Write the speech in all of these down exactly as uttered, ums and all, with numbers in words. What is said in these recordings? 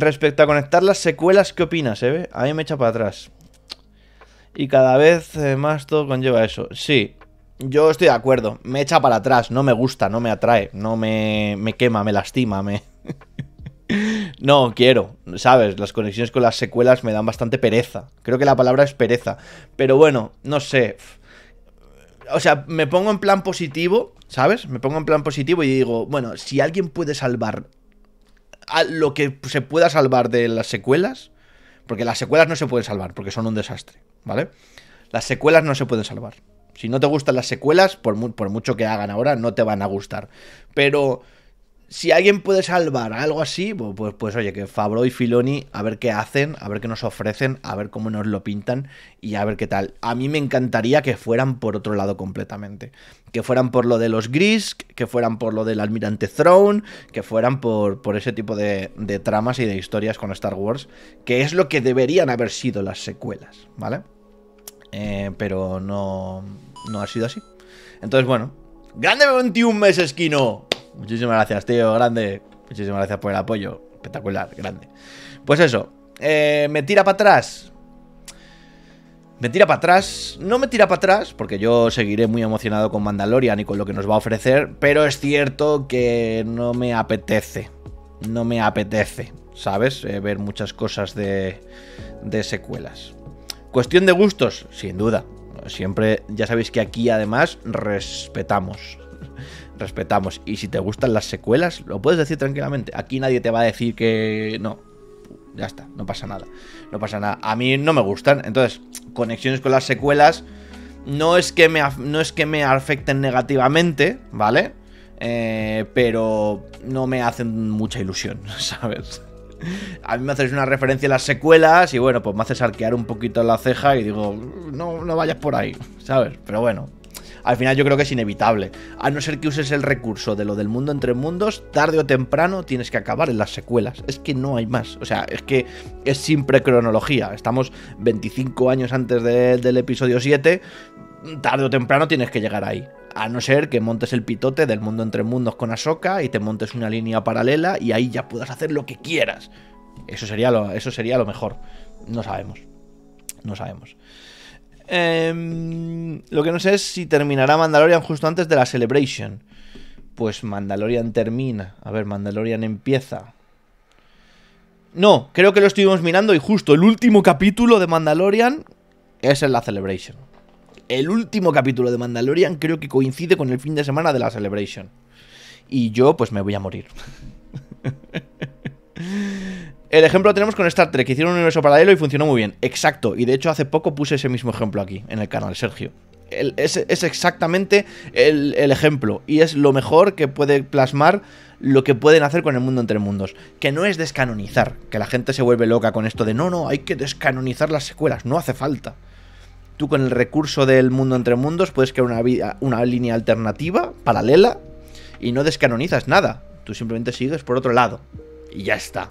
Respecto a conectar las secuelas, ¿qué opinas, Eve? A mí me echa para atrás. Y cada vez más todo conlleva eso. Sí, yo estoy de acuerdo. Me echa para atrás, no me gusta, no me atrae. No me, me quema, me lastima, me... No, quiero, ¿sabes? Las conexiones con las secuelas me dan bastante pereza. Creo que la palabra es pereza. Pero bueno, no sé. O sea, me pongo en plan positivo, ¿sabes? Me pongo en plan positivo y digo, bueno, si alguien puede salvar a lo que se pueda salvar de las secuelas, porque las secuelas no se pueden salvar, porque son un desastre, ¿vale? Las secuelas no se pueden salvar. Si no te gustan las secuelas, por, mu por mucho que hagan ahora, no te van a gustar. Pero... si alguien puede salvar algo así, pues, pues, pues oye, que Favreau y Filoni, a ver qué hacen, a ver qué nos ofrecen, a ver cómo nos lo pintan y a ver qué tal. A mí me encantaría que fueran por otro lado completamente. Que fueran por lo de los Grysk, que fueran por lo del almirante Thrawn, que fueran por, por ese tipo de, de tramas y de historias con Star Wars, que es lo que deberían haber sido las secuelas, ¿vale? Eh, pero no, no ha sido así. Entonces, bueno. ¡Grande veintiún meses, Kino! Muchísimas gracias, tío, grande. Muchísimas gracias por el apoyo, espectacular, grande. Pues eso, eh, me tira para atrás. Me tira para atrás, no me tira para atrás, porque yo seguiré muy emocionado con Mandalorian y con lo que nos va a ofrecer, pero es cierto que no me apetece. No me apetece, ¿sabes? Eh, ver muchas cosas de, de secuelas. Cuestión de gustos, sin duda. Siempre, ya sabéis que aquí además respetamos. Respetamos, y si te gustan las secuelas lo puedes decir tranquilamente, aquí nadie te va a decir que no, ya está, no pasa nada, no pasa nada, a mí no me gustan, entonces conexiones con las secuelas no es que me, no es que me afecten negativamente, ¿vale? Eh, pero no me hacen mucha ilusión, ¿sabes? A mí me haces una referencia a las secuelas y bueno, pues me haces arquear un poquito la ceja y digo, no, no vayas por ahí, ¿sabes? Pero bueno. Al final yo creo que es inevitable. A no ser que uses el recurso de lo del mundo entre mundos, tarde o temprano tienes que acabar en las secuelas. Es que no hay más. O sea, es que es sin precronología. Estamos veinticinco años antes de, del episodio siete. Tarde o temprano tienes que llegar ahí. A no ser que montes el pitote del mundo entre mundos con Ahsoka y te montes una línea paralela y ahí ya puedas hacer lo que quieras. Eso sería lo, eso sería lo mejor. No sabemos. No sabemos. Eh, lo que no sé es si terminará Mandalorian justo antes de la Celebration. Pues Mandalorian termina. A ver, Mandalorian empieza. No, creo que lo estuvimos mirando y justo el último capítulo de Mandalorian es en la Celebration. El último capítulo de Mandalorian creo que coincide con el fin de semana de la Celebration. Y yo pues me voy a morir. El ejemplo lo tenemos con Star Trek, que hicieron un universo paralelo y funcionó muy bien. Exacto, y de hecho hace poco puse ese mismo ejemplo aquí, en el canal, Sergio. El, es, es exactamente el, el ejemplo, y es lo mejor que puede plasmar lo que pueden hacer con el mundo entre mundos. Que no es descanonizar, que la gente se vuelve loca con esto de no, no, hay que descanonizar las secuelas, no hace falta. Tú con el recurso del mundo entre mundos puedes crear una, vida, una línea alternativa, paralela, y no descanonizas nada. Tú simplemente sigues por otro lado, y ya está.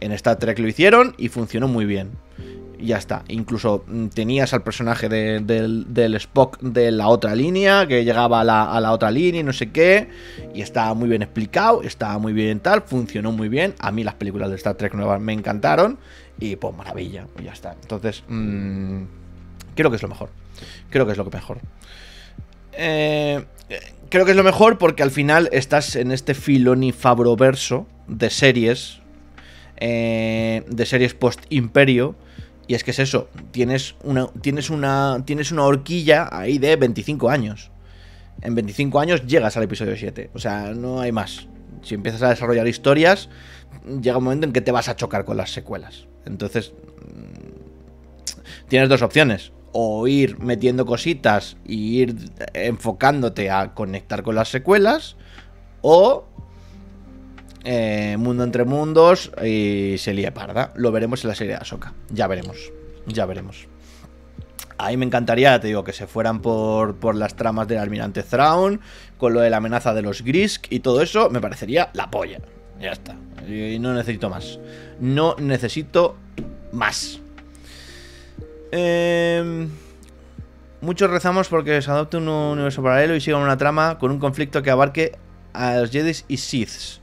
En Star Trek lo hicieron y funcionó muy bien. Y ya está. Incluso tenías al personaje de, de, del Spock de la otra línea, que llegaba a la, a la otra línea y no sé qué. Y estaba muy bien explicado, estaba muy bien tal, funcionó muy bien. A mí las películas de Star Trek nuevas me encantaron. Y pues maravilla, pues ya está. Entonces, mmm, creo que es lo mejor. Creo que es lo mejor. Eh, creo que es lo mejor porque al final estás en este Filoni Favroverso de series... Eh, de series post-imperio. Y es que es eso. Tienes una, tienes una, tienes una horquilla ahí de veinticinco años. En veinticinco años llegas al episodio siete. O sea, no hay más. Si empiezas a desarrollar historias, llega un momento en que te vas a chocar con las secuelas. Entonces, tienes dos opciones. O ir metiendo cositas y ir enfocándote a conectar con las secuelas. O... Eh, mundo entre mundos y se lía parda. Lo veremos en la serie de Ahsoka. Ya veremos, ya veremos. A mí me encantaría, te digo, que se fueran por, por las tramas del almirante Thrawn, con lo de la amenaza de los Grysk y todo eso, me parecería la polla. Ya está, y no necesito más. No necesito más. Eh... Muchos rezamos porque se adopte un universo paralelo y siga una trama con un conflicto que abarque a los Jedis y Siths.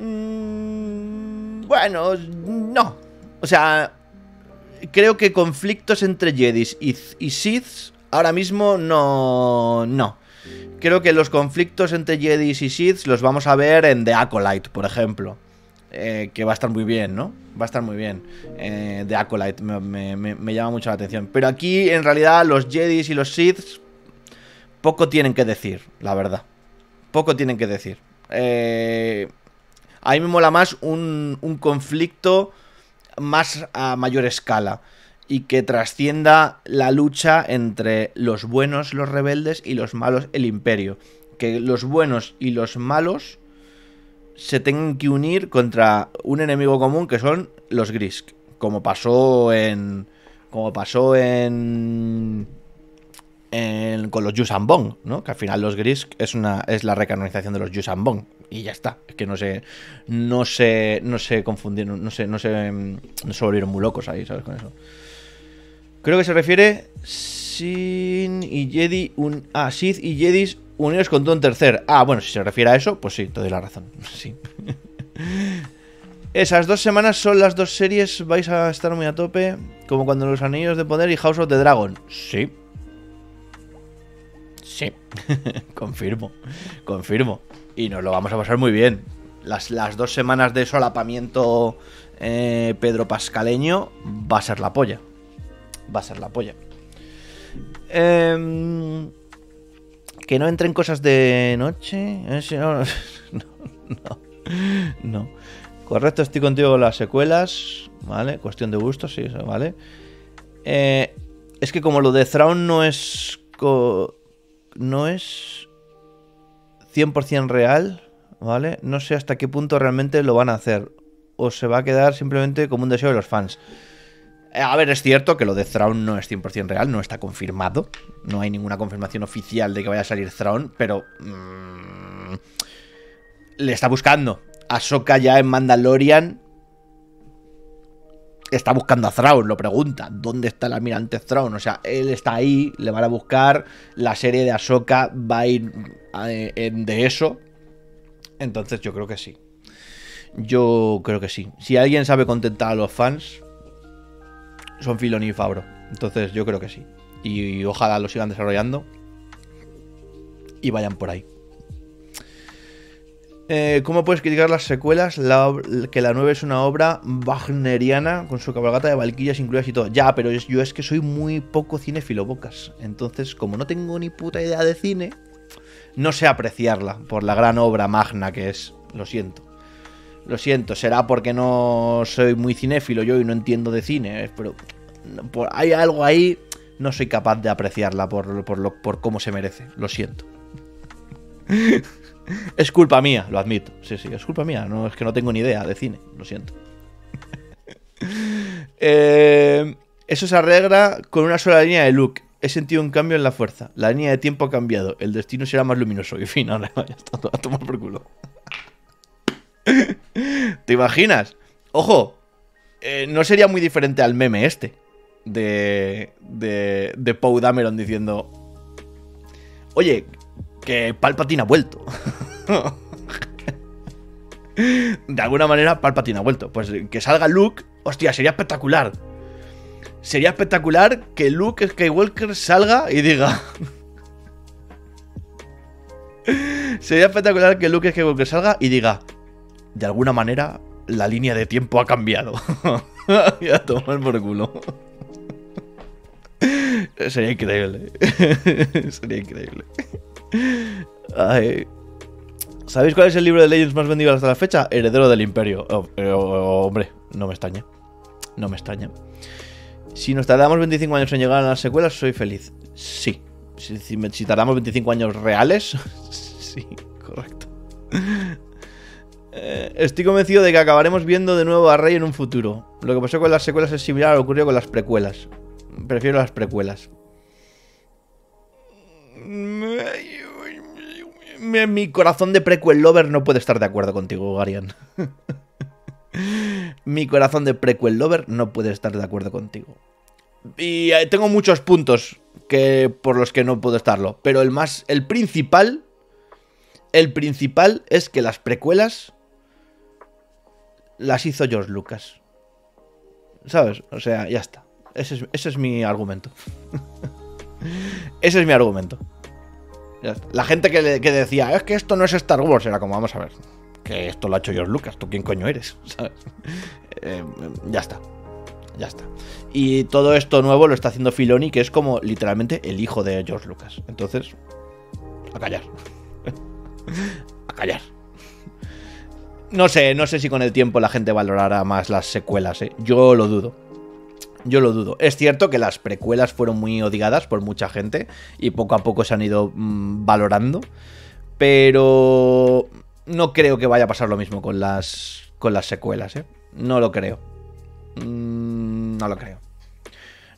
Bueno, Bueno, no. O sea, creo que conflictos entre Jedis y, y Sith ahora mismo no... No. Creo que los conflictos entre Jedis y Sith los vamos a ver en The Acolyte, por ejemplo. Eh, que va a estar muy bien, ¿no? Va a estar muy bien. Eh, The Acolyte me, me, me, me llama mucho la atención. Pero aquí, en realidad, los Jedis y los Sith poco tienen que decir, la verdad. Poco tienen que decir. Eh, a mí me mola más un, un conflicto más a mayor escala y que trascienda la lucha entre los buenos, los rebeldes, y los malos, el imperio. Que los buenos y los malos se tengan que unir contra un enemigo común, que son los Grysk, como pasó en... como pasó en... En, con los Yusambong, ¿no? Que al final los Grysk es una es la recanonización de los Yusambong y ya está. Es que no se no se no se confundieron, no se no se no se volvieron muy locos ahí, ¿sabes? Con eso. Creo que se refiere Sin y Jedi un ah, Sith y Jedis unidos contra un tercer. Ah, bueno, si se refiere a eso, pues sí, te doy la razón. Sí. Esas dos semanas son las dos series, vais a estar muy a tope, como cuando Los Anillos de Poder y House of the Dragon. Sí. Sí, confirmo, confirmo. Y nos lo vamos a pasar muy bien. Las, las dos semanas de solapamiento eh, Pedro Pascaleño va a ser la polla. Va a ser la polla. Eh, que no entren cosas de noche. No, no, no. Correcto, estoy contigo con las secuelas. Vale, cuestión de gusto, sí, vale. Eh, es que como lo de Thrawn no es... no es cien por cien real, ¿vale? No sé hasta qué punto realmente lo van a hacer. O se va a quedar simplemente como un deseo de los fans. A ver, es cierto que lo de Thrawn no es cien por cien real, no está confirmado. No hay ninguna confirmación oficial de que vaya a salir Thrawn, pero... Mmm, le está buscando. Ahsoka ya en Mandalorian está buscando a Thrawn, lo pregunta. ¿Dónde está el almirante Thrawn? O sea, él está ahí, le van a buscar. La serie de Ahsoka va a ir de eso. Entonces yo creo que sí. Yo creo que sí. Si alguien sabe contentar a los fans, son Filoni y Favreau. Entonces yo creo que sí. Y, y ojalá lo sigan desarrollando y vayan por ahí. Eh, ¿Cómo puedes criticar las secuelas? La, que la nueve es una obra wagneriana con su cabalgata de valquirias incluidas y todo. Ya, pero es, yo es que soy muy poco cinéfilo, Bocas. Entonces, como no tengo ni puta idea de cine, no sé apreciarla por la gran obra magna que es. Lo siento. Lo siento, será porque no soy muy cinéfilo yo y no entiendo de cine, ¿eh? Pero por, hay algo ahí, no soy capaz de apreciarla por, por, lo, por cómo se merece. Lo siento. Es culpa mía, lo admito. Sí, sí, es culpa mía. No, es que no tengo ni idea de cine. Lo siento. eh, eso se arregla con una sola línea de Luke. He sentido un cambio en la fuerza. La línea de tiempo ha cambiado. El destino será más luminoso. Y fin, ahora ya está todo a tomar por culo. ¿Te imaginas? Ojo, eh, no sería muy diferente al meme este de, de, de Poe Dameron diciendo: oye, que Palpatine ha vuelto. De alguna manera Palpatine ha vuelto. Pues que salga Luke, hostia, sería espectacular. Sería espectacular que Luke Skywalker salga y diga... Sería espectacular que Luke Skywalker salga y diga: de alguna manera la línea de tiempo ha cambiado. Y a tomar por culo. Sería increíble. Sería increíble. Ay. ¿Sabéis cuál es el libro de Legends más vendido hasta la fecha? Heredero del Imperio. Oh, oh, hombre, no me extraña. No me extraña. Si nos tardamos veinticinco años en llegar a las secuelas, soy feliz. Sí. Si, si, si tardamos veinticinco años reales, sí, correcto. Eh, estoy convencido de que acabaremos viendo de nuevo a Rey en un futuro. Lo que pasó con las secuelas es similar a lo ocurrido con las precuelas. Prefiero las precuelas. Mi corazón de prequel lover no puede estar de acuerdo contigo, Garian. Mi corazón de prequel lover no puede estar de acuerdo contigo. Y tengo muchos puntos que, por los que no puedo estarlo. Pero el más... El principal... El principal es que las precuelas las hizo George Lucas. ¿Sabes? O sea, ya está. Ese es, ese es mi argumento. Ese es mi argumento. La gente que, le, que decía, es que esto no es Star Wars, era como, vamos a ver, que esto lo ha hecho George Lucas, ¿tú quién coño eres? ¿Sabes? Eh, ya está. Ya está. Y todo esto nuevo lo está haciendo Filoni, que es como literalmente el hijo de George Lucas. Entonces, a callar. A callar. No sé, no sé si con el tiempo la gente valorará más las secuelas, ¿eh? Yo lo dudo. Yo lo dudo. Es cierto que las precuelas fueron muy odiadas por mucha gente y poco a poco se han ido mmm, valorando, pero no creo que vaya a pasar lo mismo con las, con las secuelas, ¿eh? No lo creo. Mm, no lo creo.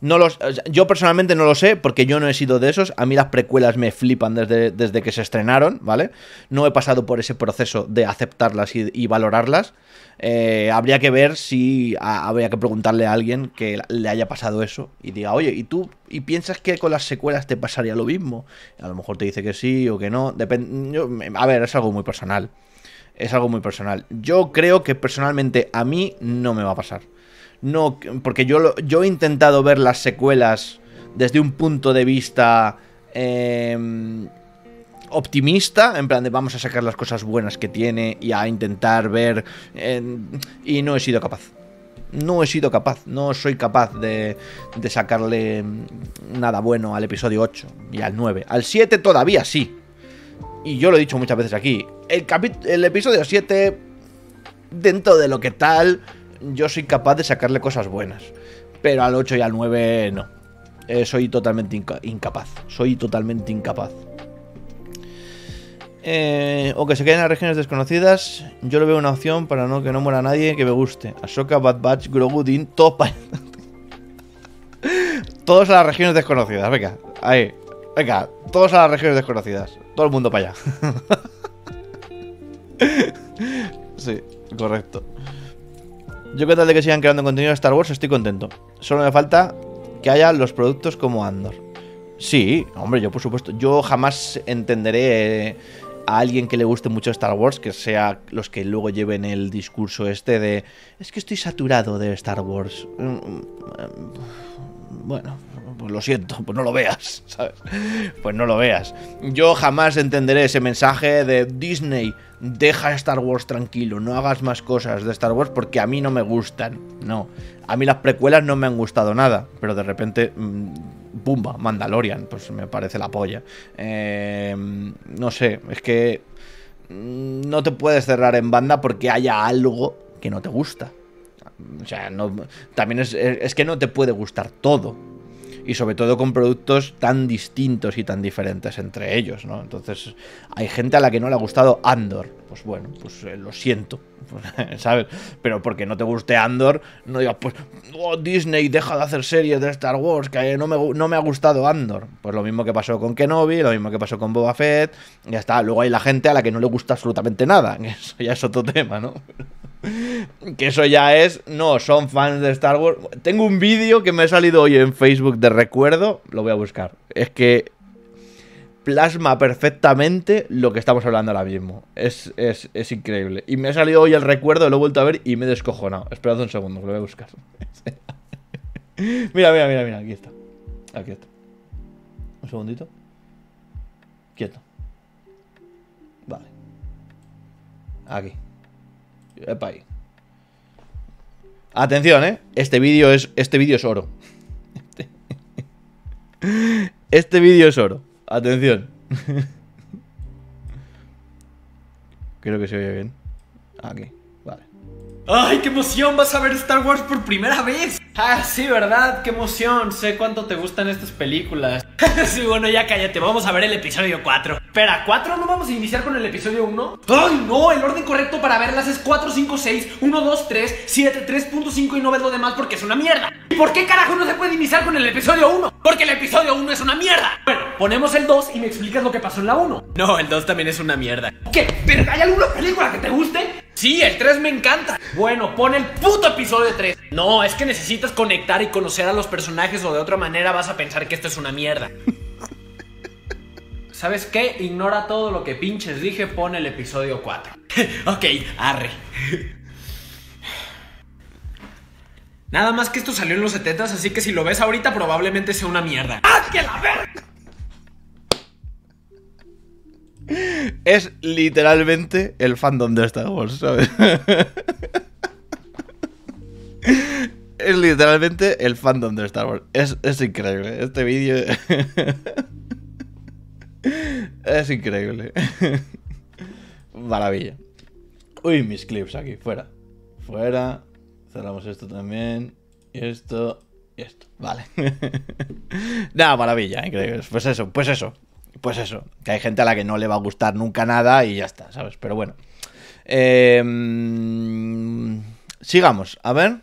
No los, yo personalmente no lo sé porque yo no he sido de esos. A mí las precuelas me flipan desde, desde que se estrenaron, ¿vale? No he pasado por ese proceso de aceptarlas y, y valorarlas. Eh, habría que ver si... A, habría que preguntarle a alguien que le haya pasado eso y diga, oye, ¿y tú y piensas que con las secuelas te pasaría lo mismo? A lo mejor te dice que sí o que no. Depende, yo, a ver, es algo muy personal. Es algo muy personal. Yo creo que personalmente a mí no me va a pasar. No, porque yo, yo he intentado ver las secuelas desde un punto de vista eh, optimista, en plan de vamos a sacar las cosas buenas que tiene y a intentar ver, eh, y no he sido capaz. No he sido capaz, no soy capaz de, de sacarle nada bueno al episodio ocho y al nueve. Al siete todavía sí. Y yo lo he dicho muchas veces aquí, el, el episodio siete, dentro de lo que tal... Yo soy capaz de sacarle cosas buenas, pero al ocho y al nueve no. Eh, soy totalmente inca incapaz. Soy totalmente incapaz. Eh, o que se queden a regiones desconocidas. Yo le veo una opción para no que no muera nadie que me guste. Ahsoka, Bad Batch, Grogu, Din, todo para... Todos a las regiones desconocidas, venga. Ahí, venga. Todos a las regiones desconocidas. Todo el mundo para allá. Sí, correcto. Yo con tal de que sigan creando contenido de Star Wars estoy contento. Solo me falta que haya los productos como Andor. Sí, hombre, yo por supuesto. Yo jamás entenderé a alguien que le guste mucho Star Wars que sea los que luego lleven el discurso este de es que estoy saturado de Star Wars. Bueno, pues lo siento, pues no lo veas, ¿sabes? Pues no lo veas. Yo jamás entenderé ese mensaje de Disney, deja a Star Wars tranquilo, no hagas más cosas de Star Wars porque a mí no me gustan. No, a mí las precuelas no me han gustado nada, pero de repente, pumba, Mandalorian, pues me parece la polla. Eh, no sé, es que no te puedes cerrar en banda porque haya algo que no te gusta. O sea, no, también es, es que no te puede gustar todo. Y sobre todo con productos tan distintos y tan diferentes entre ellos, ¿no? Entonces, hay gente a la que no le ha gustado Andor. Pues bueno, pues eh, lo siento, ¿sabes? Pero porque no te guste Andor, no digas, pues, oh, Disney deja de hacer series de Star Wars, que no me, no me ha gustado Andor. Pues lo mismo que pasó con Kenobi, lo mismo que pasó con Boba Fett, ya está. Luego hay la gente a la que no le gusta absolutamente nada. Eso ya es otro tema, ¿no? Que eso ya es... No, son fans de Star Wars. Tengo un vídeo que me ha salido hoy en Facebook de recuerdo. Lo voy a buscar. Es que plasma perfectamente lo que estamos hablando ahora mismo. Es, es, es increíble. Y me ha salido hoy el recuerdo, lo he vuelto a ver y me he descojonado. Esperad un segundo, lo voy a buscar. Mira, mira, mira, mira. Aquí está. Aquí está. Un segundito. Quieto. Vale. Aquí. Epa ahí. Atención, ¿eh? Este vídeo es, este vídeo es oro. Este vídeo es oro. Atención. Creo que se oye bien. Aquí, vale. ¡Ay, qué emoción! ¡Vas a ver Star Wars por primera vez! ¡Ah, sí, verdad! ¡Qué emoción! Sé cuánto te gustan estas películas. Sí, bueno, ya cállate. Vamos a ver el episodio cuatro. Espera, ¿cuatro? ¿No vamos a iniciar con el episodio uno? ¡Ay, no! El orden correcto para verlas es cuatro, cinco, seis, uno, dos, tres, siete, tres punto cinco y no ves lo demás porque es una mierda. ¿Y por qué carajo no se puede iniciar con el episodio uno? Porque el episodio uno es una mierda. Bueno, ponemos el dos y me explicas lo que pasó en la uno. No, el dos también es una mierda. ¿Qué? ¿Pero hay alguna película que te guste? Sí, el tres me encanta. Bueno, pon el puto episodio tres. No, es que necesitas conectar y conocer a los personajes o de otra manera vas a pensar que esto es una mierda. ¿Sabes qué? Ignora todo lo que pinches dije, pon el episodio cuatro. Ok, arre. Nada más que esto salió en los setentas, así que si lo ves ahorita probablemente sea una mierda. ¡Haz que la verga! Es literalmente el fandom de Star Wars, ¿sabes? Es literalmente el fandom de Star Wars. Es, es increíble. Este vídeo... es increíble. Maravilla. Uy, mis clips aquí. Fuera. Fuera. Cerramos esto también. Y esto. Y esto. Vale. Nada, maravilla. Increíble. Pues eso, pues eso. Pues eso. Que hay gente a la que no le va a gustar nunca nada y ya está, ¿sabes? Pero bueno. Eh... Sigamos. A ver.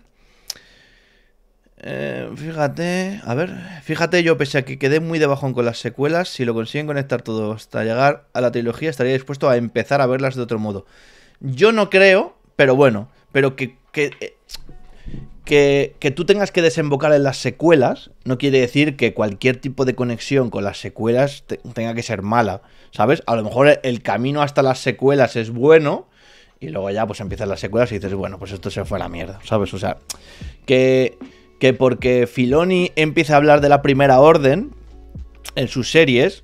Eh, fíjate, a ver, fíjate yo, pese a que quedé muy de bajón con las secuelas, si lo consiguen conectar todo hasta llegar a la trilogía, estaría dispuesto a empezar a verlas de otro modo. Yo no creo, pero bueno, pero que, que, que, que tú tengas que desembocar en las secuelas, no quiere decir que cualquier tipo de conexión con las secuelas te, tenga que ser mala, ¿sabes? A lo mejor el camino hasta las secuelas es bueno... Y luego ya pues empiezan las secuelas y dices, bueno, pues esto se fue a la mierda, ¿sabes? O sea, que, que porque Filoni empieza a hablar de la Primera Orden en sus series,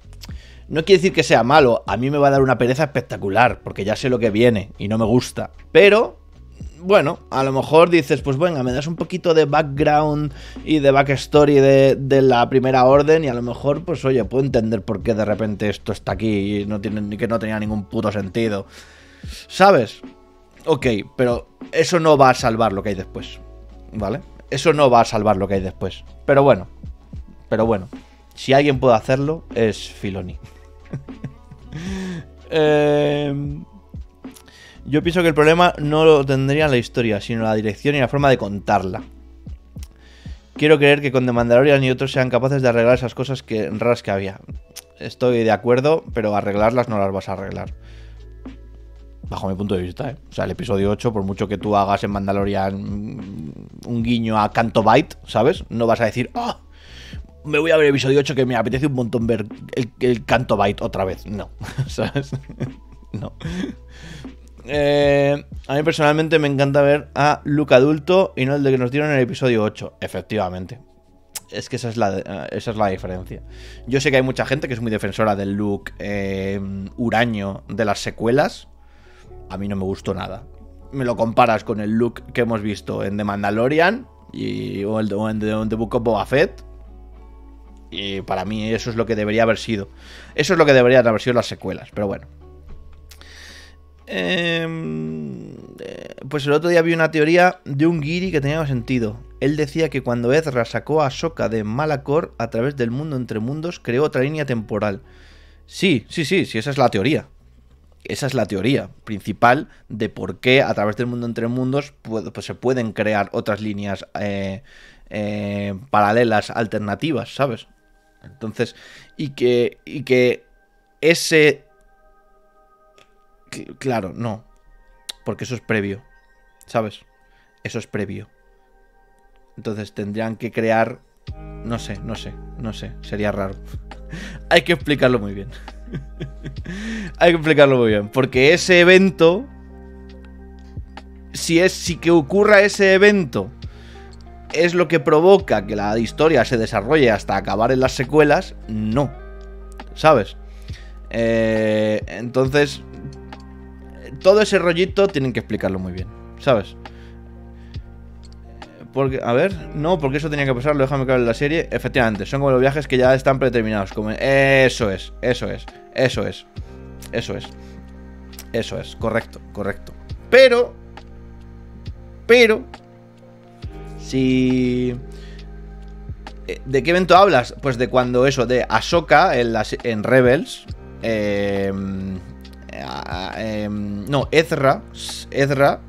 no quiere decir que sea malo. A mí me va a dar una pereza espectacular, porque ya sé lo que viene y no me gusta. Pero, bueno, a lo mejor dices, pues venga, me das un poquito de background y de backstory de, de la Primera Orden y a lo mejor, pues oye, puedo entender por qué de repente esto está aquí y no tiene, que no tenía ningún puto sentido. ¿Sabes? Ok, pero eso no va a salvar lo que hay después, ¿vale? Eso no va a salvar lo que hay después. Pero bueno, pero bueno, si alguien puede hacerlo, es Filoni. eh, yo pienso que el problema no lo tendría la historia, sino la dirección y la forma de contarla. Quiero creer que con The Mandalorian y otros sean capaces de arreglar esas cosas que, raras que había. Estoy de acuerdo, pero arreglarlas no las vas a arreglar. Bajo mi punto de vista, ¿eh? O sea, el episodio ocho, por mucho que tú hagas en Mandalorian un guiño a Canto Bight, ¿sabes? No vas a decir, ¡ah! Oh, me voy a ver el episodio ocho que me apetece un montón ver el, el Canto Bight otra vez. No, ¿sabes? No. Eh, a mí personalmente me encanta ver a Luke adulto y no el de que nos dieron en el episodio ocho. Efectivamente. Es que esa es la, esa es la diferencia. Yo sé que hay mucha gente que es muy defensora del Luke eh, huraño de las secuelas. A mí no me gustó nada. Me lo comparas con el look que hemos visto en The Mandalorian y, o, el, o en The, The Book of Boba Fett. Y para mí eso es lo que debería haber sido. Eso es lo que deberían haber sido las secuelas, pero bueno. Eh, pues el otro día vi una teoría de un guiri que tenía sentido. Él decía que cuando Ezra sacó a Ahsoka de Malacor a través del mundo entre mundos, creó otra línea temporal. Sí, sí, sí, sí, esa es la teoría. Esa es la teoría principal de por qué a través del mundo entre mundos pues, se pueden crear otras líneas eh, eh, paralelas, alternativas, ¿sabes? Entonces, y que, y que ese... Claro, no. Porque eso es previo, ¿sabes? Eso es previo. Entonces tendrían que crear... No sé, no sé, no sé. Sería raro. Hay que explicarlo muy bien. Hay que explicarlo muy bien. Porque ese evento, si es si que ocurra ese evento, es lo que provoca que la historia se desarrolle hasta acabar en las secuelas. No, ¿sabes? Eh, entonces, todo ese rollito tienen que explicarlo muy bien, ¿sabes? Porque, a ver, no, porque eso tenía que pasar, lo déjame claro en la serie. Efectivamente, son como los viajes que ya están predeterminados. Como... Eso es, eso es, eso es, eso es, eso es, correcto, correcto. Pero, pero, si... ¿De qué evento hablas? Pues de cuando eso, de Ahsoka en, las, en Rebels. Eh, eh, no, Ezra, Ezra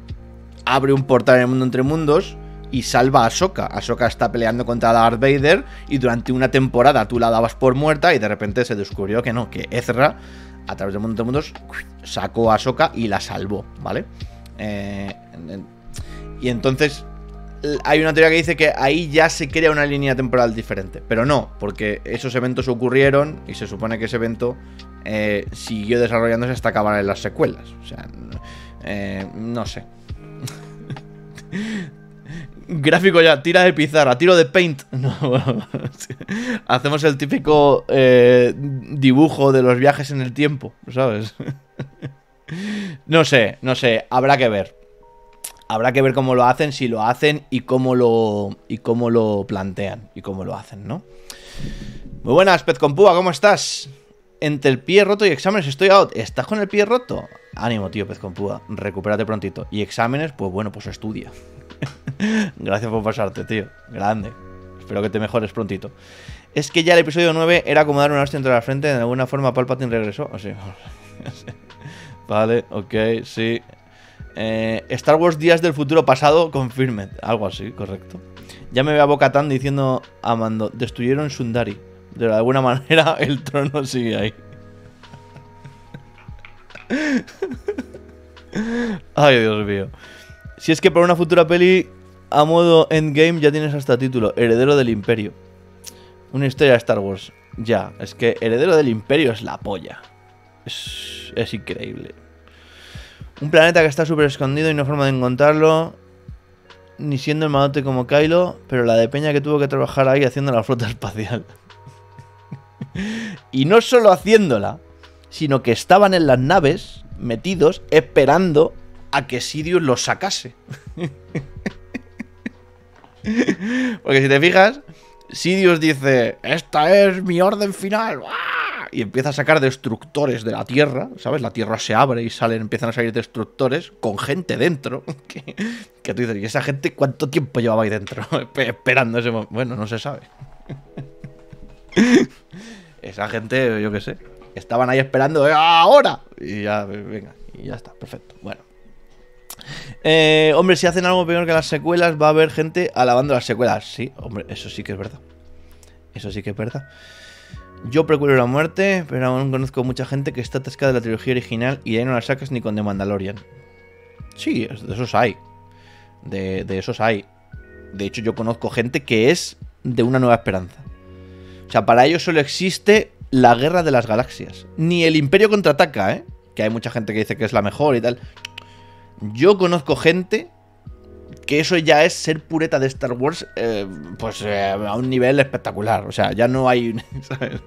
abre un portal en el mundo entre mundos. Y salva a Ahsoka. Ahsoka está peleando contra Darth Vader y durante una temporada tú la dabas por muerta y de repente se descubrió que no, que Ezra, a través del mundo de mundos, sacó a Ahsoka y la salvó, ¿vale? Eh, y entonces hay una teoría que dice que ahí ya se crea una línea temporal diferente, pero no, porque esos eventos ocurrieron y se supone que ese evento eh, siguió desarrollándose hasta acabar en las secuelas. O sea, eh, no sé. Gráfico ya, tiras de pizarra, tiro de paint. No, bueno, hacemos el típico eh, dibujo de los viajes en el tiempo, ¿sabes? No sé, no sé, habrá que ver. Habrá que ver cómo lo hacen, si lo hacen y cómo lo, y cómo lo plantean y cómo lo hacen, ¿no? Muy buenas, Pez con Púa, ¿cómo estás? Entre el pie roto y exámenes estoy out. ¿Estás con el pie roto? Ánimo, tío, Pez con Púa, recupérate prontito. Y exámenes, pues bueno, pues estudia. Gracias por pasarte, tío. Grande. Espero que te mejores prontito. Es que ya el episodio nueve era como dar una hostia entre la frente. De alguna forma Palpatine regresó. O sea, vale, ok, sí. Eh, Star Wars Días del Futuro Pasado confirme. Algo así, correcto. Ya me veo a Bo-Katan diciendo a Mando: destruyeron Sundari. De alguna manera el trono sigue ahí. Ay, Dios mío. Si es que para una futura peli a modo Endgame ya tienes hasta título: Heredero del Imperio. Una historia de Star Wars. Ya, es que Heredero del Imperio es la polla. Es, es increíble. Un planeta que está súper escondido y no hay forma de encontrarlo. Ni siendo el malote como Kylo, pero la de peña que tuvo que trabajar ahí haciendo la flota espacial. Y no solo haciéndola, sino que estaban en las naves metidos esperando a que Sidious los sacase. Porque si te fijas, Sidious dice: esta es mi orden final. ¡Uah! Y empieza a sacar destructores de la Tierra, ¿sabes? La Tierra se abre y salen, empiezan a salir destructores con gente dentro. Que, que tú dices: ¿y esa gente cuánto tiempo llevaba ahí dentro? Esperando ese momento. Bueno, no se sabe. Esa gente, yo qué sé, estaban ahí esperando, ¡eh, ahora! Y ya, venga, y ya está, perfecto. Bueno. Eh, hombre, si hacen algo peor que las secuelas, va a haber gente alabando las secuelas. Sí, hombre, eso sí que es verdad. Eso sí que es verdad. Yo procuro la muerte, pero aún conozco mucha gente que está atascada de la trilogía original y de ahí no la sacas ni con The Mandalorian. Sí, de esos hay. De, de esos hay. De hecho, yo conozco gente que es de Una Nueva Esperanza. O sea, para ellos solo existe la Guerra de las Galaxias. Ni el Imperio Contraataca, ¿eh? Que hay mucha gente que dice que es la mejor y tal. Yo conozco gente que eso ya es ser pureta de Star Wars, eh, pues eh, a un nivel espectacular. O sea, ya no hay, ¿sabes?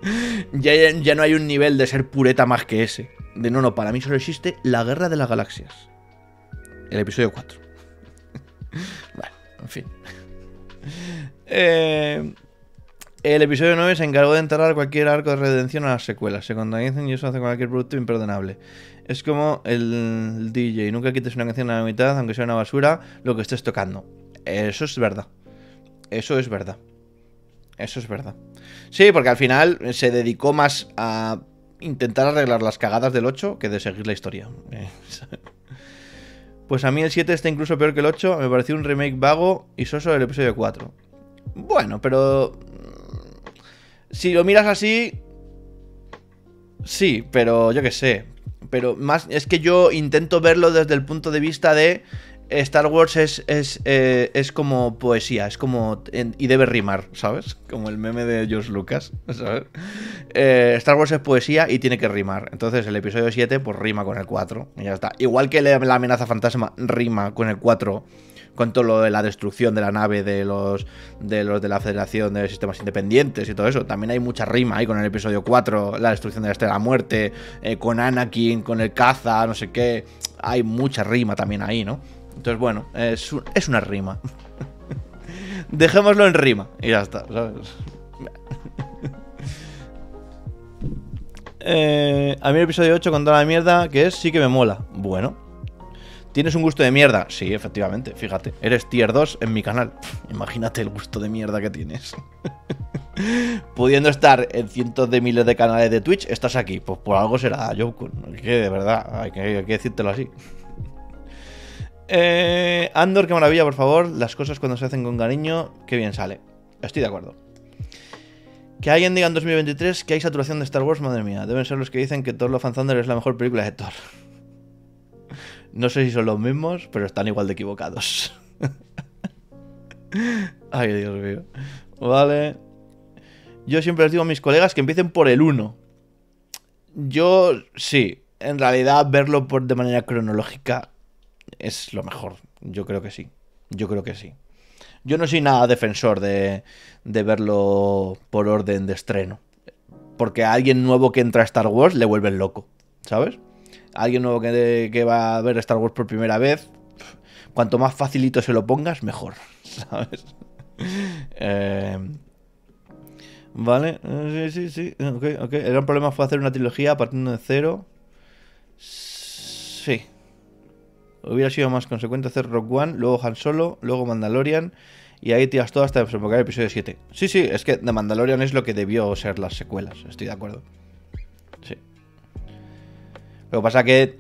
Ya, ya no hay un nivel de ser pureta más que ese. De no, no, para mí solo existe la Guerra de las Galaxias. El episodio cuatro. Bueno, en fin. Eh, el episodio nueve se encargó de enterrar cualquier arco de redención a las secuelas. Se contradicen y eso hace cualquier producto imperdonable. Es como el D J, nunca quites una canción a la mitad, aunque sea una basura, lo que estés tocando. Eso es verdad. Eso es verdad. Eso es verdad. Sí, porque al final se dedicó más a intentar arreglar las cagadas del ocho que de seguir la historia. Pues a mí el siete está incluso peor que el ocho, me pareció un remake vago y soso del episodio cuatro. Bueno, pero... si lo miras así... sí, pero yo qué sé... pero más es que yo intento verlo desde el punto de vista de Star Wars es, es, eh, es como poesía, es como en, y debe rimar, ¿sabes? Como el meme de George Lucas, ¿sabes? Eh, Star Wars es poesía y tiene que rimar. Entonces el episodio siete pues rima con el cuatro y ya está. Igual que la amenaza fantasma rima con el cuatro, con todo lo de la destrucción de la nave de los de los de la Federación de Sistemas Independientes y todo eso. También hay mucha rima ahí con el episodio cuatro, la destrucción de la Estrella de la Muerte, eh, con Anakin, con el caza, no sé qué. Hay mucha rima también ahí, ¿no? Entonces, bueno, es, un, es una rima. Dejémoslo en rima y ya está, ¿sabes? eh, a mí el episodio ocho con toda la mierda que es, sí que me mola. Bueno. ¿Tienes un gusto de mierda? Sí, efectivamente, fíjate. Eres tier dos en mi canal. Imagínate el gusto de mierda que tienes. Pudiendo estar en cientos de miles de canales de Twitch, estás aquí. Pues por algo será, Jokun. Que de verdad, hay que, hay que decírtelo así. eh, Andor, qué maravilla, por favor. Las cosas cuando se hacen con cariño, qué bien sale. Estoy de acuerdo. Que alguien diga en dos mil veintitrés que hay saturación de Star Wars, madre mía. Deben ser los que dicen que Thor Love and Thunder es la mejor película de Thor. No sé si son los mismos, pero están igual de equivocados. Ay, Dios mío. Vale. Yo siempre les digo a mis colegas que empiecen por el uno. Yo, sí. En realidad, verlo por, de manera cronológica es lo mejor. Yo creo que sí. Yo creo que sí. Yo no soy nada defensor de, de verlo por orden de estreno, porque a alguien nuevo que entra a Star Wars le vuelven loco, ¿sabes? A alguien nuevo que, que va a ver Star Wars por primera vez, cuanto más facilito se lo pongas, mejor, ¿sabes? Eh... Vale, sí, sí, sí, ok, ok. El gran problema fue hacer una trilogía partiendo de cero. Sí. Hubiera sido más consecuente hacer Rogue One, luego Han Solo, luego Mandalorian, y ahí tiras todo hasta desembocar el episodio siete. Sí, sí, es que The Mandalorian es lo que debió ser las secuelas, estoy de acuerdo. Sí. Lo que pasa que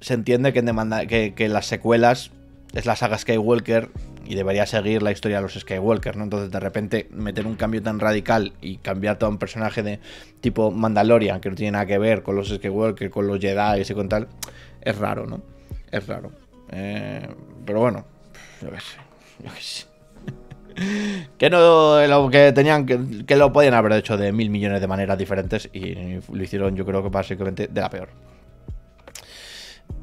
se entiende que, en The Manda que, que las secuelas es la saga Skywalker y debería seguir la historia de los Skywalker, ¿no? Entonces, de repente, meter un cambio tan radical y cambiar todo un personaje de tipo Mandalorian, que no tiene nada que ver con los Skywalker, con los Jedi y con tal, es raro, ¿no? Es raro. Eh, pero bueno, yo qué sé, yo qué sé. Que no, lo que tenían, que, que lo podían haber hecho de mil millones de maneras diferentes y lo hicieron, yo creo que básicamente de la peor.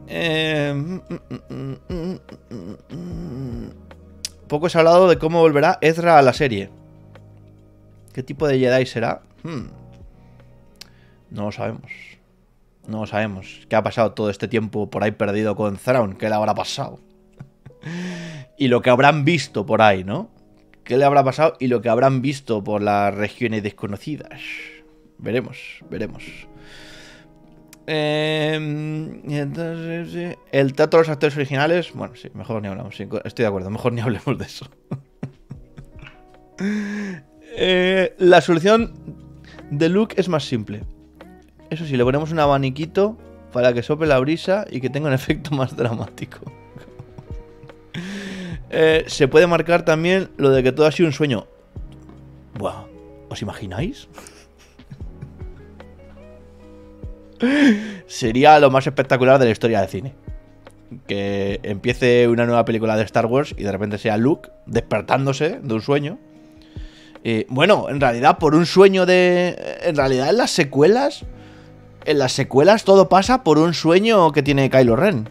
Eh, mm, mm, mm, mm, mm. Poco se ha hablado de cómo volverá Ezra a la serie. ¿Qué tipo de Jedi será? Hmm. No lo sabemos. No lo sabemos. ¿Qué ha pasado todo este tiempo por ahí perdido con Thrawn? ¿Qué le habrá pasado? Y lo que habrán visto por ahí, ¿no? ¿Qué le habrá pasado? Y lo que habrán visto por las regiones desconocidas. Veremos, veremos. Eh, entonces, sí. El trato de los actores originales. Bueno, sí, mejor ni hablamos. Sí, estoy de acuerdo, mejor ni hablemos de eso. eh, la solución de Luke es más simple. Eso sí, le ponemos un abaniquito para que sople la brisa y que tenga un efecto más dramático. eh, se puede marcar también lo de que todo ha sido un sueño. Buah, ¿os imagináis? Sería lo más espectacular de la historia del cine. Que empiece una nueva película de Star Wars y de repente sea Luke despertándose de un sueño. Eh, bueno, en realidad por un sueño de... En realidad en las secuelas... En las secuelas todo pasa por un sueño que tiene Kylo Ren.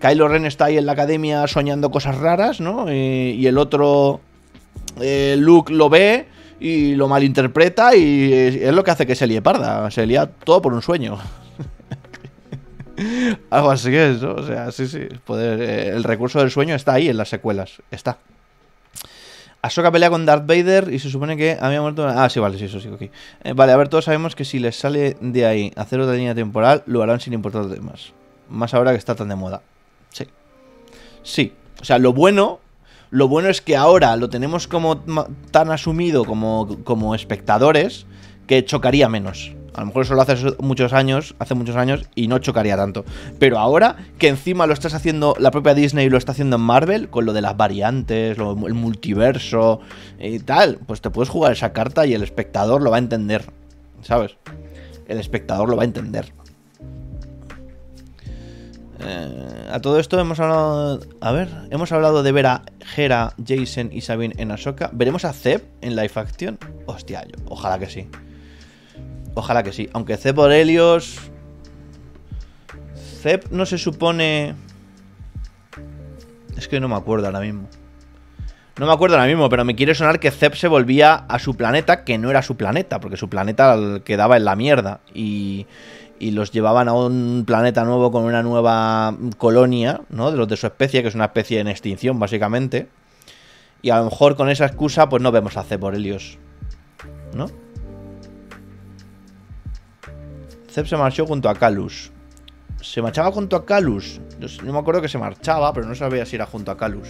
Kylo Ren está ahí en la academia soñando cosas raras, ¿no? Eh, y el otro... Eh, Luke lo ve... Y lo malinterpreta y es lo que hace que se lie parda. Se lía todo por un sueño. Algo así es, ¿no? O sea, sí, sí. Poder, eh, el recurso del sueño está ahí en las secuelas. Está. Ahsoka pelea con Darth Vader y se supone que había muerto... Ah, sí, vale, sí, eso sí, ok. Eh, vale, a ver, todos sabemos que si les sale de ahí hacer otra línea temporal, lo harán sin importar los demás. Más ahora que está tan de moda. Sí. Sí. O sea, lo bueno... Lo bueno es que ahora lo tenemos como tan asumido como, como espectadores que chocaría menos. A lo mejor eso lo hace muchos años, hace muchos años y no chocaría tanto. Pero ahora que encima lo estás haciendo la propia Disney y lo está haciendo en Marvel, con lo de las variantes, lo, el multiverso y tal, pues te puedes jugar esa carta y el espectador lo va a entender, ¿sabes? El espectador lo va a entender. Eh, a todo esto hemos hablado... A ver, hemos hablado de ver a Hera, Jason y Sabine en Ahsoka. ¿Veremos a Zeb en Live Action? Hostia, yo, ojalá que sí. Ojalá que sí. Aunque Zeb Orrelios... Zeb no se supone... Es que no me acuerdo ahora mismo. No me acuerdo ahora mismo, pero me quiere sonar que Zeb se volvía a su planeta, que no era su planeta, porque su planeta quedaba en la mierda. Y... Y los llevaban a un planeta nuevo con una nueva colonia, ¿no? De los de su especie, que es una especie en extinción, básicamente. Y a lo mejor con esa excusa, pues no vemos a Zeb Orrelios, ¿no? Zeb se marchó junto a Calus. ¿Se marchaba junto a Calus? Yo no me acuerdo que se marchaba, pero no sabía si era junto a Calus.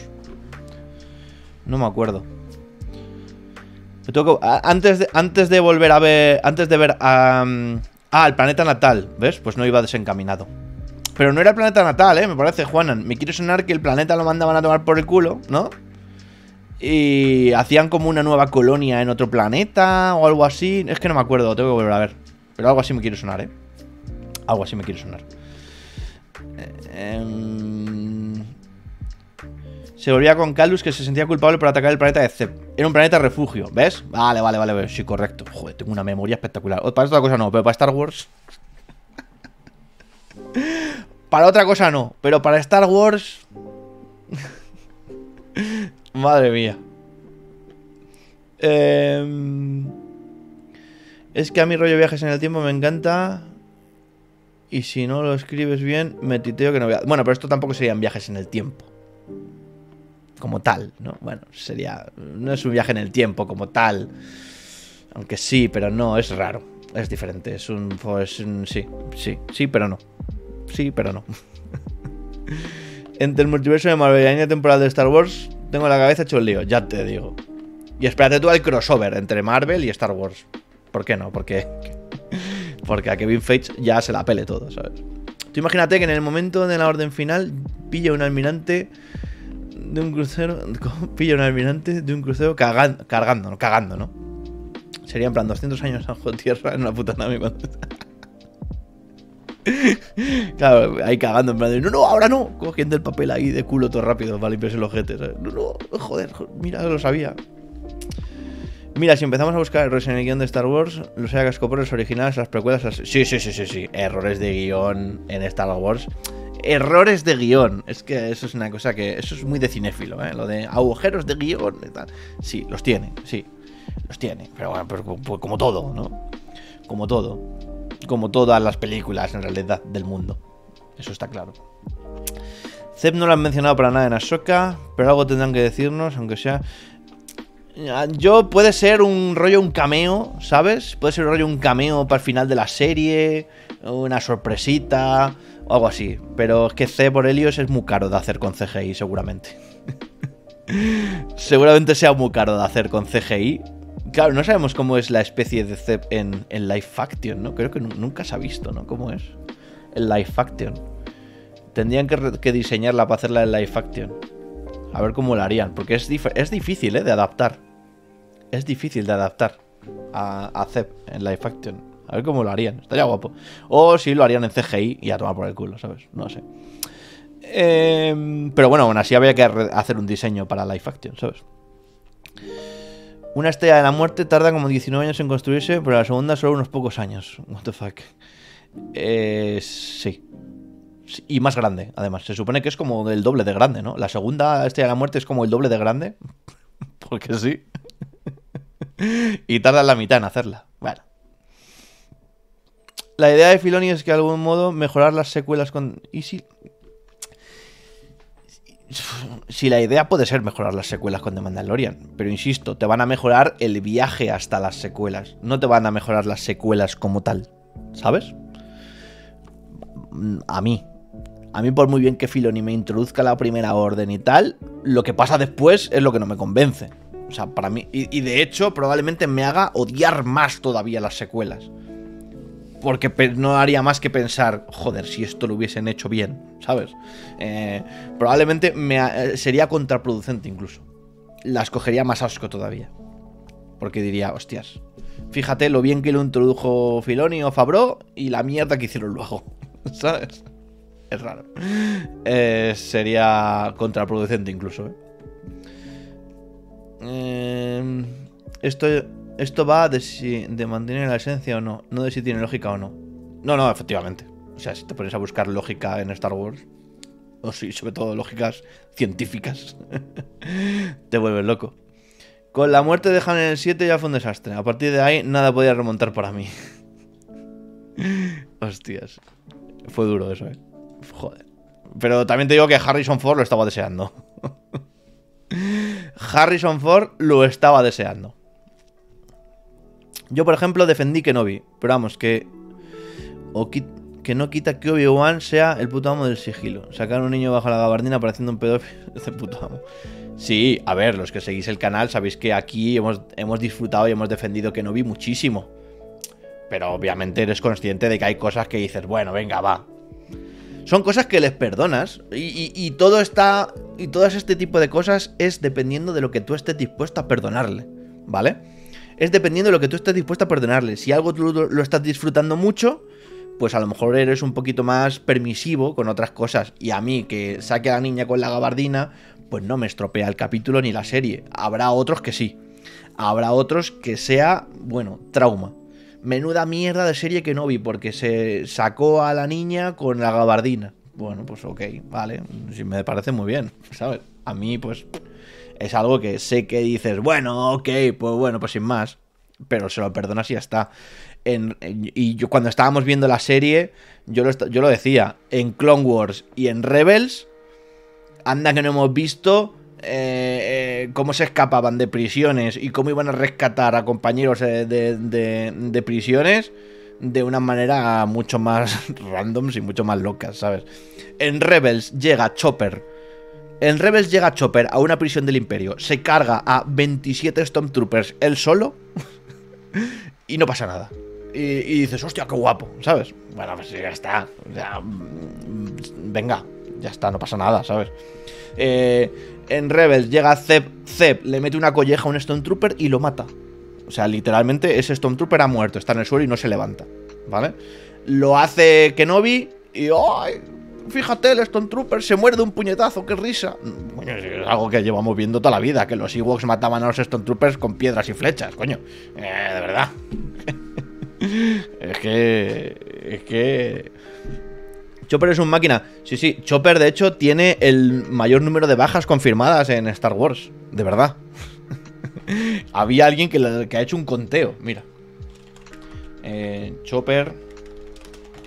No me acuerdo. Tengo que, antes, de, antes de volver a ver... Antes de ver a... Um, Ah, el planeta natal, ¿ves? Pues no iba desencaminado. Pero no era el planeta natal, ¿eh? Me parece, Juanan. Me quiere sonar que el planeta lo mandaban a tomar por el culo, ¿no? Y hacían como una nueva colonia en otro planeta o algo así. Es que no me acuerdo, tengo que volver a ver. Pero algo así me quiere sonar, ¿eh? Algo así me quiere sonar. Eh, eh... Se volvía con Calus, que se sentía culpable por atacar el planeta de Zeb. Era un planeta refugio, ¿ves? Vale, vale, vale, vale, sí, correcto. Joder, tengo una memoria espectacular. Para otra cosa no, pero para Star Wars... Para otra cosa no, pero para Star Wars... Madre mía. Eh, es que a mí rollo viajes en el tiempo me encanta. Y si no lo escribes bien, me titeo que no vea. Bueno, pero esto tampoco serían viajes en el tiempo como tal, ¿no? Bueno, sería... No es un viaje en el tiempo como tal. Aunque sí, pero no, es raro. Es diferente, es un... Es un sí, sí, sí, pero no. Sí, pero no. Entre el multiverso de Marvel y la línea temporal de Star Wars, tengo la cabeza hecho un lío, ya te digo. Y espérate tú al crossover entre Marvel y Star Wars. ¿Por qué no? Porque... Porque a Kevin Feige ya se la pele todo, ¿sabes? Tú imagínate que en el momento de la orden final pilla un almirante de un crucero... Pilla un almirante de un crucero cagando, cargando, no, cagando, ¿no? Sería en plan doscientos años bajo tierra en una puta nave. Claro, ahí cagando en plan de, no, no, ahora no, cogiendo el papel ahí de culo todo rápido para limpiarse los jetes, ¿sabes? No, no, joder, joder, mira, lo sabía. Mira, si empezamos a buscar errores en el guión de Star Wars, los hay a cascoporros originales, las precuelas, las... Sí, sí, sí, sí, sí, errores de guión en Star Wars. Errores de guión, es que eso es una cosa que... Eso es muy de cinéfilo, ¿eh? Lo de agujeros de guión y tal. Sí, los tiene, sí, los tiene. Pero bueno, pero, pues, como todo, ¿no? Como todo. Como todas las películas, en realidad, del mundo. Eso está claro. Zeb no lo han mencionado para nada en Ahsoka, pero algo tendrán que decirnos, aunque sea... Yo puede ser un rollo, un cameo, ¿sabes? Puede ser un rollo, un cameo para el final de la serie, una sorpresita, o algo así. Pero es que Zeb Orrelios es muy caro de hacer con C G I, seguramente. Seguramente sea muy caro de hacer con C G I. Claro, no sabemos cómo es la especie de Zeb en, en Live Action, ¿no? Creo que nunca se ha visto, ¿no? ¿Cómo es? En Live Action. Tendrían que, que diseñarla para hacerla en Live Action. A ver cómo la harían, porque es, es difícil, ¿eh? De adaptar. Es difícil de adaptar a, a Zeb en Live Action. A ver cómo lo harían, estaría guapo. O si lo harían en C G I y a tomar por el culo, ¿sabes? No sé. Eh, pero bueno, aún así había que hacer un diseño para Live Action, ¿sabes? Una estrella de la muerte tarda como diecinueve años en construirse, pero la segunda solo unos pocos años. What the fuck. Eh, sí. Y más grande, además. Se supone que es como el doble de grande, ¿no? La segunda estrella de la muerte es como el doble de grande. Porque sí. Y tarda la mitad en hacerla. Bueno. La idea de Filoni es que de algún modo mejorar las secuelas con... ¿Y si...? Si la idea puede ser mejorar las secuelas con The Mandalorian. Pero insisto, te van a mejorar el viaje hasta las secuelas. No te van a mejorar las secuelas como tal, ¿sabes? A mí... A mí por muy bien que Filoni me introduzca la Primera Orden y tal, lo que pasa después es lo que no me convence. O sea, para mí... Y, y de hecho, probablemente me haga odiar más todavía las secuelas. Porque no haría más que pensar, joder, si esto lo hubiesen hecho bien, ¿sabes? Eh, probablemente me, sería contraproducente incluso. Las cogería más asco todavía. Porque diría, hostias, fíjate lo bien que lo introdujo Filoni o Favreau y la mierda que hicieron luego, ¿sabes? Es raro. Eh, sería contraproducente incluso, ¿eh? Eh, esto, esto va de, si, de mantener la esencia o no. No de si tiene lógica o no. No, no, efectivamente. O sea, si te pones a buscar lógica en Star Wars, o sí, sobre todo lógicas científicas, te vuelves loco. Con la muerte de Han en el siete ya fue un desastre. A partir de ahí nada podía remontar para mí. Hostias. Fue duro eso, ¿eh? Joder. Pero también te digo que Harrison Ford lo estaba deseando. Harrison Ford lo estaba deseando. Yo, por ejemplo, defendí Kenobi. Pero vamos, que... O quit... que no quita que Obi-Wan sea el puto amo del sigilo. Sacar a un niño bajo la gabardina pareciendo un pedófilo es el puto amo. Sí, a ver, los que seguís el canal sabéis que aquí hemos, hemos disfrutado y hemos defendido Kenobi muchísimo. Pero obviamente eres consciente de que hay cosas que dices, bueno, venga, va. Son cosas que les perdonas. Y, y, y todo está. Y todo este tipo de cosas es dependiendo de lo que tú estés dispuesto a perdonarle, ¿vale? Es dependiendo de lo que tú estés dispuesto a perdonarle. Si algo tú lo, lo estás disfrutando mucho, pues a lo mejor eres un poquito más permisivo con otras cosas. Y a mí, que saque a la niña con la gabardina, pues no me estropea el capítulo ni la serie. Habrá otros que sí. Habrá otros que sea, bueno, trauma. Menuda mierda de serie que no vi, porque se sacó a la niña con la gabardina. Bueno, pues ok, vale. Si me parece muy bien, ¿sabes? A mí, pues, es algo que sé que dices, bueno, ok, pues bueno, pues sin más, pero se lo perdonas y ya está. En, en, y yo cuando estábamos viendo la serie, yo lo, yo lo decía, en Clone Wars y en Rebels, anda que no hemos visto eh, eh, cómo se escapaban de prisiones y cómo iban a rescatar a compañeros de, de, de, de prisiones de una manera mucho más randoms y mucho más locas, ¿sabes? En Rebels llega Chopper. En Rebels llega Chopper a una prisión del Imperio, se carga a veintisiete Stormtroopers él solo y no pasa nada. Y, y dices, hostia, qué guapo, ¿sabes? Bueno, pues ya está. O sea, venga, ya está, no pasa nada, ¿sabes? Eh, en Rebels llega Zeb, Zeb, le mete una colleja a un Stormtrooper y lo mata. O sea, literalmente ese Stormtrooper ha muerto, está en el suelo y no se levanta, ¿vale? Lo hace Kenobi y... ¡ay! Fíjate, el Stormtrooper se muerde un puñetazo, qué risa. Bueno, es algo que llevamos viendo toda la vida, que los Ewoks mataban a los Stormtroopers con piedras y flechas, coño. Eh, de verdad. Es que... Es que... Chopper es un máquina. Sí, sí, Chopper de hecho tiene el mayor número de bajas confirmadas en Star Wars, de verdad. Había alguien que, le, que ha hecho un conteo, mira. Eh, Chopper,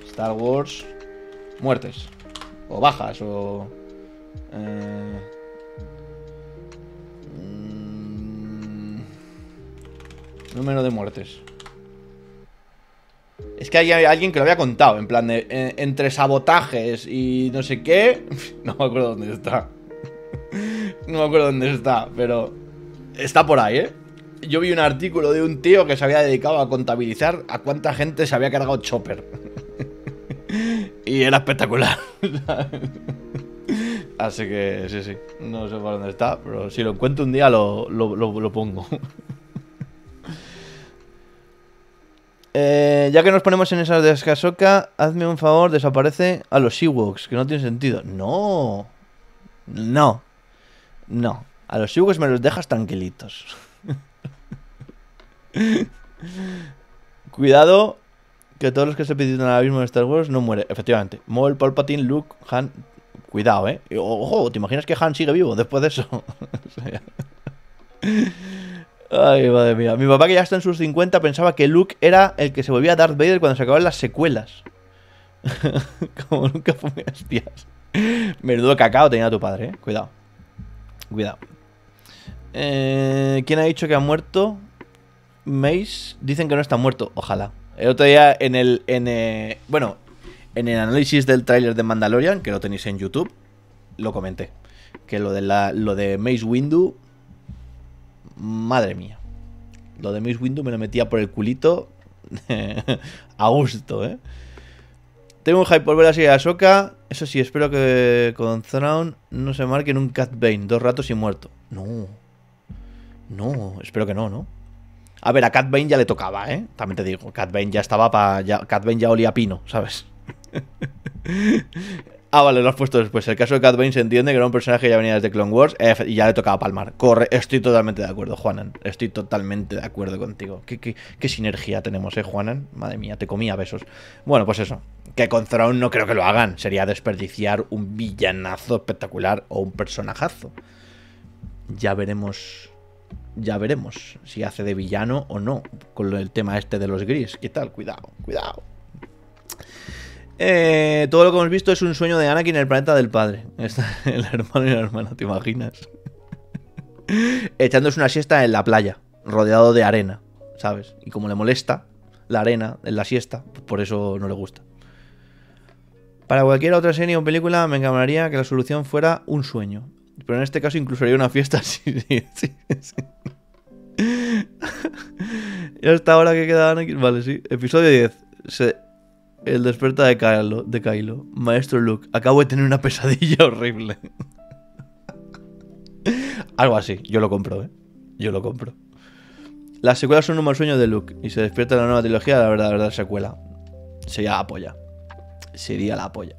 Star Wars, muertes, o bajas, o... Eh, mmm, número de muertes. Es que hay alguien que lo había contado, en plan de... Eh, entre sabotajes y no sé qué... No me acuerdo dónde está. No me acuerdo dónde está, pero... Está por ahí, ¿eh? Yo vi un artículo de un tío que se había dedicado a contabilizar a cuánta gente se había cargado Chopper. Y era espectacular. Así que, sí, sí. No sé por dónde está, pero si lo encuentro un día lo, lo, lo, lo pongo. eh, ya que nos ponemos en esas de Ahsoka, hazme un favor, desaparece a los Ewoks, que no tiene sentido. No. No. No. A los Ewoks me los dejas tranquilitos. Cuidado, que todos los que se pidieron ahora mismo en Star Wars no mueren. Efectivamente. Maul, Palpatine, Luke, Han... Cuidado, ¿eh? Ojo, ¿te imaginas que Han sigue vivo después de eso? Ay, madre mía. Mi papá, que ya está en sus cincuenta, pensaba que Luke era el que se volvía a Darth Vader cuando se acababan las secuelas. Como nunca fumé, hostias. Menudo cacao tenía tu padre, ¿eh? Cuidado. Cuidado. Eh, ¿Quién ha dicho que ha muerto? Mace. Dicen que no está muerto. Ojalá. El otro día en el... En el bueno, en el análisis del tráiler de Mandalorian, que lo tenéis en YouTube, lo comenté. Que lo de, la, lo de Mace Windu... Madre mía. Lo de Mace Windu me lo metía por el culito a gusto, ¿eh? Tengo un hype por ver la serie de Ahsoka. Eso sí, espero que con Thrawn no se marquen un Cad Bane. Dos ratos y muerto. No. No, espero que no, ¿no? A ver, a Cad Bane ya le tocaba, ¿eh? También te digo, Cad Bane ya estaba para... Cad Bane ya olía a pino, ¿sabes? Ah, vale, lo has puesto después. El caso de Cad Bane se entiende que era un personaje que ya venía desde Clone Wars eh, y ya le tocaba palmar. Corre, estoy totalmente de acuerdo, Juanan. Estoy totalmente de acuerdo contigo. ¿Qué, qué, qué sinergia tenemos, eh, Juanan? Madre mía, te comía besos. Bueno, pues eso. Que con Thrawn no creo que lo hagan. Sería desperdiciar un villanazo espectacular o un personajazo. Ya veremos... Ya veremos si hace de villano o no. Con el tema este de los Grysk. ¿Qué tal? Cuidado, cuidado. Eh, todo lo que hemos visto es un sueño de Anakin en el planeta del padre. Está el hermano y la hermana, ¿te imaginas? Echándose una siesta en la playa, rodeado de arena, ¿sabes? Y como le molesta la arena en la siesta, pues por eso no le gusta. Para cualquier otra serie o película me encantaría que la solución fuera un sueño. Pero en este caso incluso haría una fiesta. Sí, sí, sí, sí. Y hasta ahora que quedaban aquí. Vale, sí. Episodio diez. Se... El desperta de Kylo, de Kylo. Maestro Luke, acabo de tener una pesadilla horrible. Algo así. Yo lo compro, ¿eh? Yo lo compro. Las secuelas son un mal sueño de Luke. Y se despierta la nueva trilogía de la verdadera verdad, secuela. Sería la polla. Sería la polla.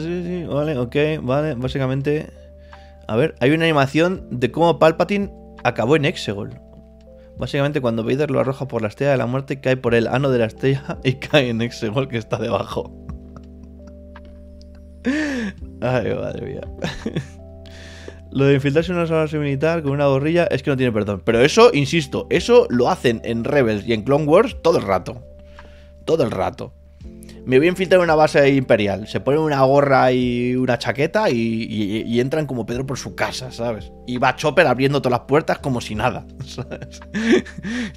Sí, sí, vale, ok, vale, básicamente. A ver, hay una animación de cómo Palpatine acabó en Exegol. Básicamente cuando Vader lo arroja por la estrella de la muerte, cae por el ano de la estrella y cae en Exegol, que está debajo. Ay, madre mía. Lo de infiltrarse en una sala militar con una gorrilla es que no tiene perdón. Pero eso, insisto, eso lo hacen en Rebels y en Clone Wars todo el rato. Todo el rato. Me voy a infiltrar en una base imperial. Se ponen una gorra y una chaqueta y, y, y entran como Pedro por su casa, ¿sabes? Y va Chopper abriendo todas las puertas como si nada, ¿sabes?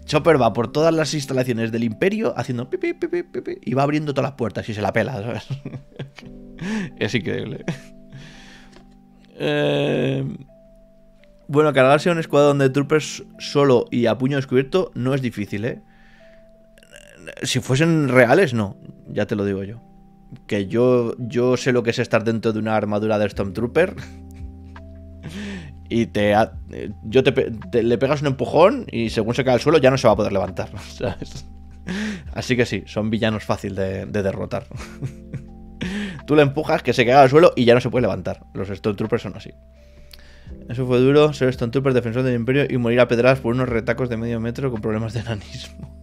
Chopper va por todas las instalaciones del imperio haciendo pipi, pipi, pipi, y va abriendo todas las puertas y se la pela, ¿sabes? Es increíble. Eh... Bueno, cargarse a un escuadrón de troopers solo y a puño descubierto no es difícil, ¿eh? Si fuesen reales, no. Ya te lo digo yo. Que yo, yo sé lo que es estar dentro de una armadura de Stormtrooper. Y te, yo te, te le pegas un empujón y según se cae al suelo ya no se va a poder levantar, ¿sabes? Así que sí, son villanos fácil de, de derrotar. Tú le empujas que se caiga al suelo y ya no se puede levantar. Los Stormtroopers son así. Eso fue duro, ser Stormtrooper, defensor del imperio y morir a pedradas por unos retacos de medio metro con problemas de enanismo.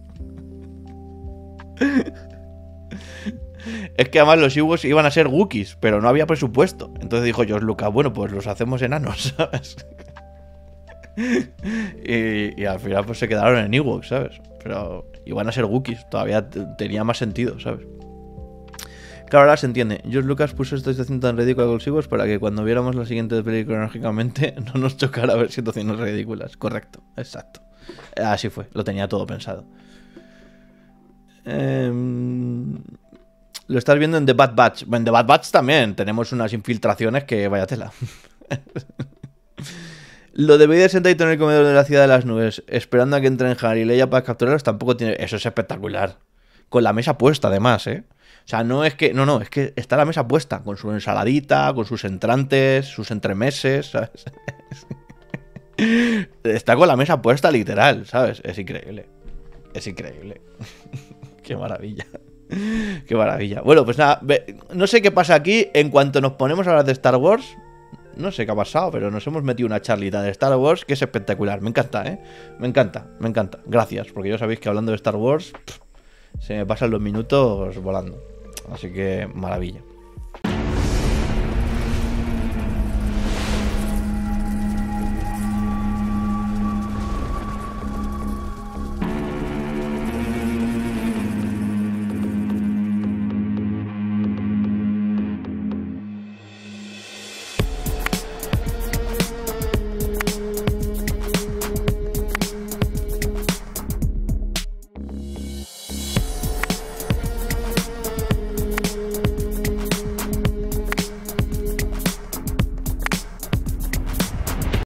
Es que además los Ewoks iban a ser Wookiees, pero no había presupuesto. Entonces dijo George Lucas, bueno, pues los hacemos enanos, ¿sabes? Y, y al final pues se quedaron en Ewoks, ¿sabes? Pero iban a ser Wookiees, todavía tenía más sentido, ¿sabes? Claro, ahora se entiende. George Lucas puso esta situación tan ridícula con los Ewoks para que cuando viéramos la siguiente película cronológicamente no nos chocara ver situaciones ridículas. Correcto, exacto. Así fue, lo tenía todo pensado. Eh... Lo estás viendo en The Bad Batch. En The Bad Batch también tenemos unas infiltraciones que vaya tela. Lo de Vader sentadito en el comedor de la ciudad de las nubes, esperando a que entren Han y Leia para capturarlos, tampoco tiene... Eso es espectacular. Con la mesa puesta, además, ¿eh? O sea, no es que... No, no, es que está la mesa puesta, con su ensaladita, con sus entrantes, sus entremeses, ¿sabes? Está con la mesa puesta, literal, ¿sabes? Es increíble. Es increíble. Qué maravilla. Qué maravilla. Bueno, pues nada, no sé qué pasa aquí. En cuanto nos ponemos a hablar de Star Wars, no sé qué ha pasado, pero nos hemos metido una charlita de Star Wars que es espectacular. Me encanta, ¿eh? Me encanta, me encanta. Gracias, porque ya sabéis que hablando de Star Wars pff, se me pasan los minutos volando. Así que maravilla.